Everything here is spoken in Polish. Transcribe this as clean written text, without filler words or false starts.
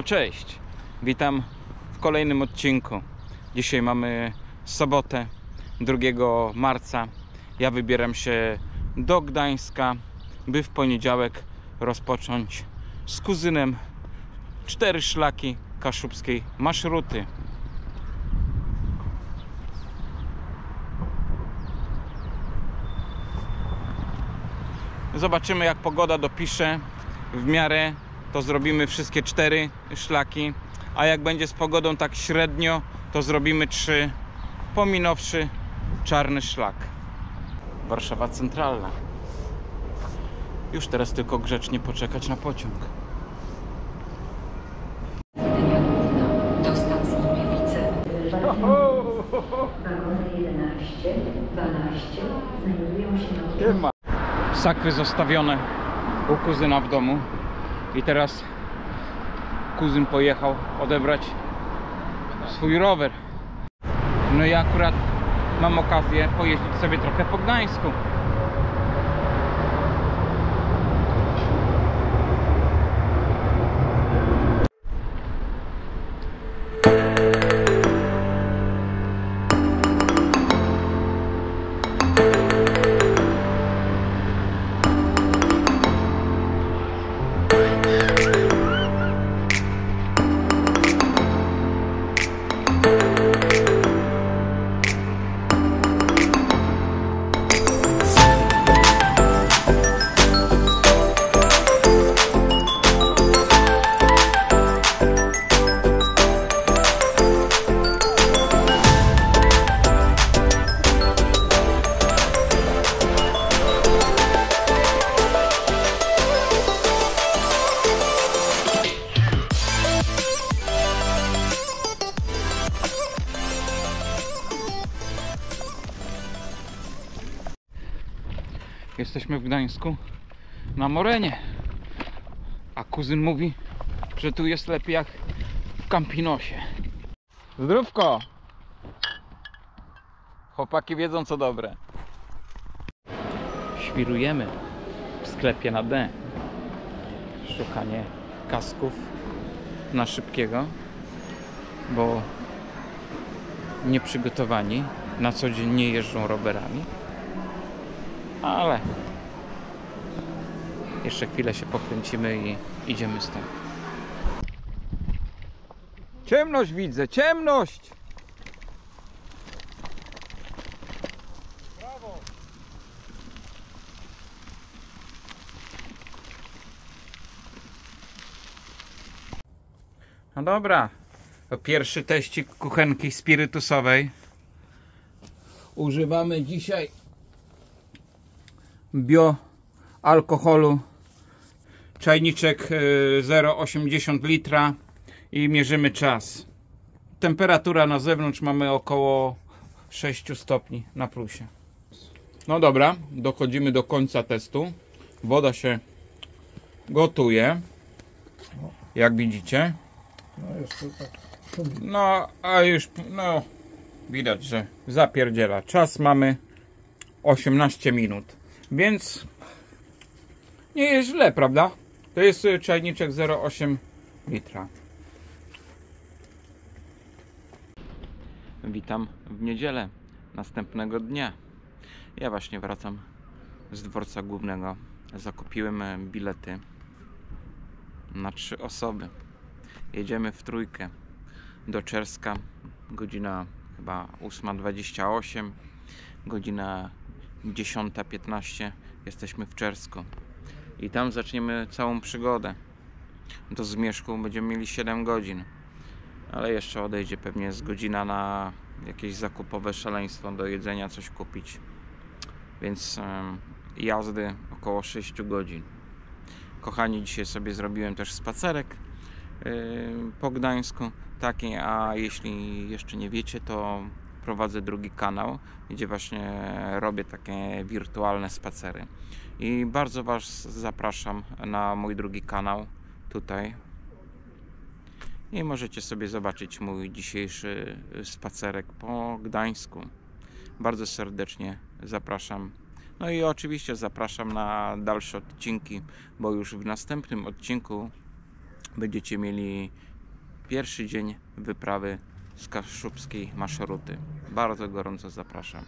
No cześć, witam w kolejnym odcinku. Dzisiaj mamy sobotę, 2 marca. Ja wybieram się do Gdańska, by w poniedziałek rozpocząć z kuzynem 4 szlaki Kaszubskiej Marszruty. Zobaczymy, jak pogoda dopisze. W miarę to zrobimy wszystkie 4 szlaki, a jak będzie z pogodą tak średnio, to zrobimy 3, pominąwszy czarny szlak. Warszawa Centralna. Już teraz tylko grzecznie poczekać na pociąg. Do stacji Mielwice. Wagony 11, 12 znajdują się na... Sakwy zostawione u kuzyna w domu i teraz kuzyn pojechał odebrać swój rower. No i akurat mam okazję pojeździć sobie trochę po Gdańsku. Jesteśmy w Gdańsku na Morenie, a kuzyn mówi, że tu jest lepiej jak w Campinosie. Zdrówko! Chłopaki wiedzą, co dobre. Świrujemy w sklepie na D. Szukanie kasków na szybkiego, bo nieprzygotowani na co dzień nie jeżdżą rowerami. Ale jeszcze chwilę się pokręcimy i idziemy stąd. Ciemność widzę, ciemność! Brawo! No dobra, to pierwszy teścik kuchenki spirytusowej. Używamy dzisiaj bioalkoholu, czajniczek 0,80 litra i mierzymy czas. Temperatura na zewnątrz mamy około 6 stopni na plusie. No dobra, dochodzimy do końca testu. Woda się gotuje, jak widzicie. No a już no, widać, że zapierdziela. Czas mamy 18 minut. Więc nie jest źle, prawda? To jest czajniczek 0,8 litra. Witam w niedzielę następnego dnia. Ja właśnie wracam z dworca głównego. Zakupiłem bilety na 3 osoby. Jedziemy w trójkę do Czerska. Godzina chyba 8:28. Godzina 10:15 jesteśmy w Czersku i tam zaczniemy całą przygodę. Do zmierzchu będziemy mieli 7 godzin, ale jeszcze odejdzie pewnie z godzina na jakieś zakupowe szaleństwo, do jedzenia coś kupić, więc jazdy około 6 godzin. Kochani, dzisiaj sobie zrobiłem też spacerek po Gdańsku taki, a jeśli jeszcze nie wiecie, to prowadzę drugi kanał, gdzie właśnie robię takie wirtualne spacery i bardzo Was zapraszam na mój drugi kanał tutaj i możecie sobie zobaczyć mój dzisiejszy spacerek po Gdańsku. Bardzo serdecznie zapraszam. No i oczywiście zapraszam na dalsze odcinki, bo już w następnym odcinku będziecie mieli Pierwszy dzień wyprawy z Kaszubskiej Marszruty. Bardzo gorąco zapraszam.